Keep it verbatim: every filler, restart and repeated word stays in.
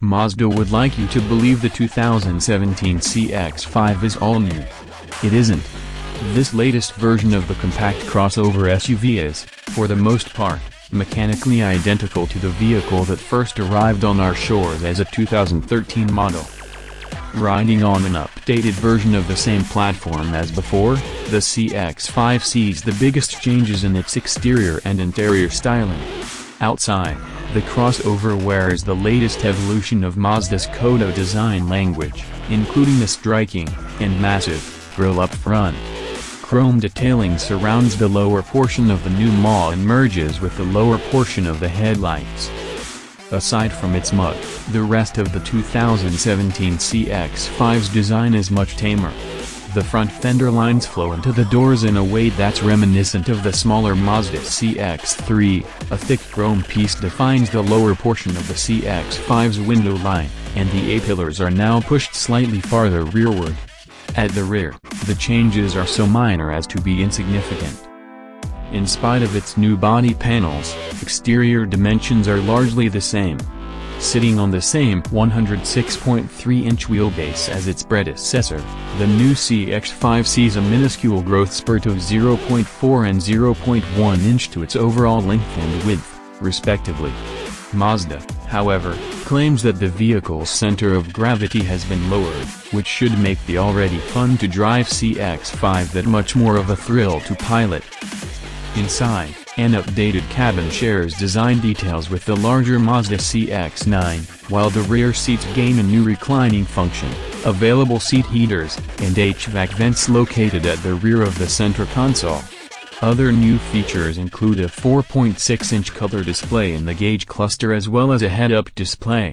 Mazda would like you to believe the two thousand seventeen C X five is all new. It isn't. This latest version of the compact crossover S U V is, for the most part, mechanically identical to the vehicle that first arrived on our shores as a two thousand thirteen model. Riding on an updated version of the same platform as before, the C X five sees the biggest changes in its exterior and interior styling. Outside, the crossover wears the latest evolution of Mazda's Kodo design language, including the striking, and massive, grille up front. Chrome detailing surrounds the lower portion of the new Mazda and merges with the lower portion of the headlights. Aside from its mug, the rest of the two thousand seventeen C X five's design is much tamer. The front fender lines flow into the doors in a way that's reminiscent of the smaller Mazda C X three, a thick chrome piece defines the lower portion of the C X five's window line, and the A-pillars are now pushed slightly farther rearward. At the rear, the changes are so minor as to be insignificant. In spite of its new body panels, exterior dimensions are largely the same. Sitting on the same one hundred six point three inch wheelbase as its predecessor, the new C X five sees a minuscule growth spurt of zero point four and zero point one inch to its overall length and width, respectively. Mazda, however, claims that the vehicle's center of gravity has been lowered, which should make the already fun-to-drive C X five that much more of a thrill to pilot. Inside, an updated cabin shares design details with the larger Mazda C X nine, while the rear seats gain a new reclining function, available seat heaters, and H V A C vents located at the rear of the center console. Other new features include a four point six inch color display in the gauge cluster as well as a head-up display.